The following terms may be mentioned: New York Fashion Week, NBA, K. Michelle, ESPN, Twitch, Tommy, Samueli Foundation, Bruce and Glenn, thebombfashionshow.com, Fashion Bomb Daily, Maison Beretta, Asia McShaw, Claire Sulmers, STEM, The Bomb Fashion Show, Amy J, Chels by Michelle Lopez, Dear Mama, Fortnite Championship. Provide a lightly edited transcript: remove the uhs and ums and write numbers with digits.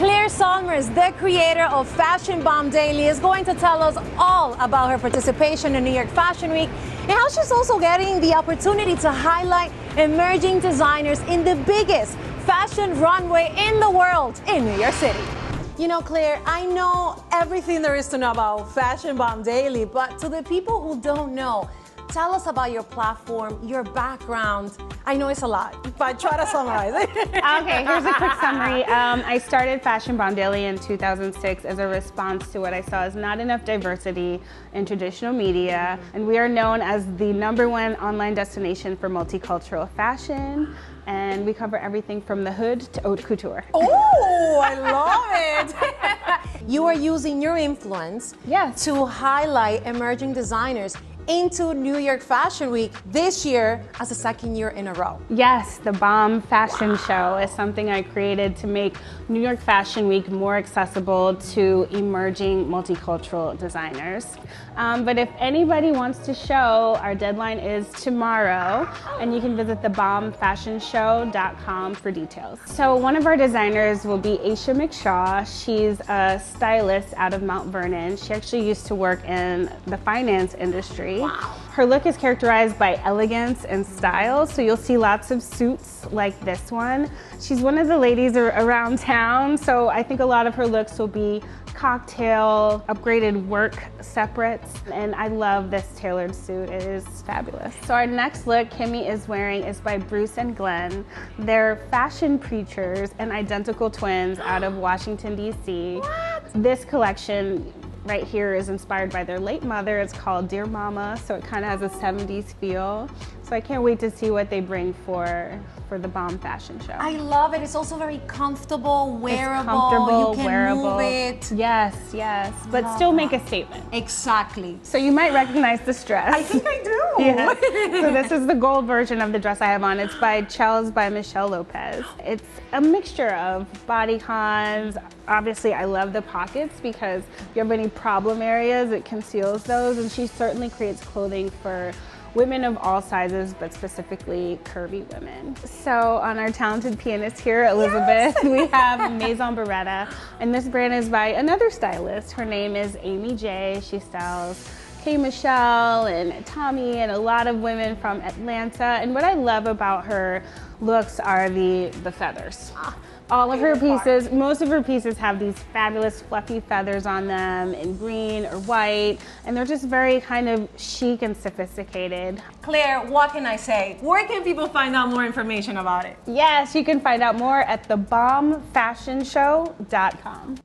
Claire Sulmers, the creator of Fashion Bomb Daily, is going to tell us all about her participation in New York Fashion Week and how she's also getting the opportunity to highlight emerging designers in the biggest fashion runway in the world in New York City. You know, Claire, I know everything there is to know about Fashion Bomb Daily, but to the people who don't know, tell us about your platform, your background. I know it's a lot, but try to summarize it. Okay, here's a quick summary. I started Fashion Bomb Daily in 2006 as a response to what I saw as not enough diversity in traditional media. And we are known as the #1 online destination for multicultural fashion. And we cover everything from the hood to haute couture. Oh, I love it. You are using your influence to highlight emerging designers into New York Fashion Week this year as the second year in a row. Yes, the Bomb Fashion Show is something I created to make New York Fashion Week more accessible to emerging multicultural designers. But if anybody wants to show, our deadline is tomorrow, and you can visit thebombfashionshow.com for details. So one of our designers will be Asia McShaw. She's a stylist out of Mount Vernon. She actually used to work in the finance industry. Wow. Her look is characterized by elegance and style, so you'll see lots of suits like this one. She's one of the ladies around town, so I think a lot of her looks will be cocktail, upgraded work separates, and I love this tailored suit. It is fabulous. So our next look Kimmy is wearing is by Bruce and Glenn. They're fashion preachers and identical twins out of Washington, D.C. This collection right here is inspired by their late mother. It's called Dear Mama, so it kind of has a 70s feel. So I can't wait to see what they bring for the Bomb Fashion Show. I love it. It's also very comfortable, wearable. It's comfortable, you can wearable. Move it. Yes, yes, but still make a statement. Exactly. So you might recognize this dress. I think I do. Yes. So this is the gold version of the dress I have on. It's by Chels by Michelle Lopez. It's a mixture of bodycons. Obviously, I love the pockets because if you have any problem areas, it conceals those, and she certainly creates clothing for women of all sizes, but specifically curvy women. So on our talented pianist here, Elizabeth, we have Maison Beretta, and this brand is by another stylist. Her name is Amy J. She styles K. Michelle and Tommy and a lot of women from Atlanta. And what I love about her looks are the feathers. All of her pieces, most of her pieces have these fabulous fluffy feathers on them in green or white, and they're just very kind of chic and sophisticated. Claire, what can I say? Where can people find out more information about it? Yes, you can find out more at thebombfashionshow.com.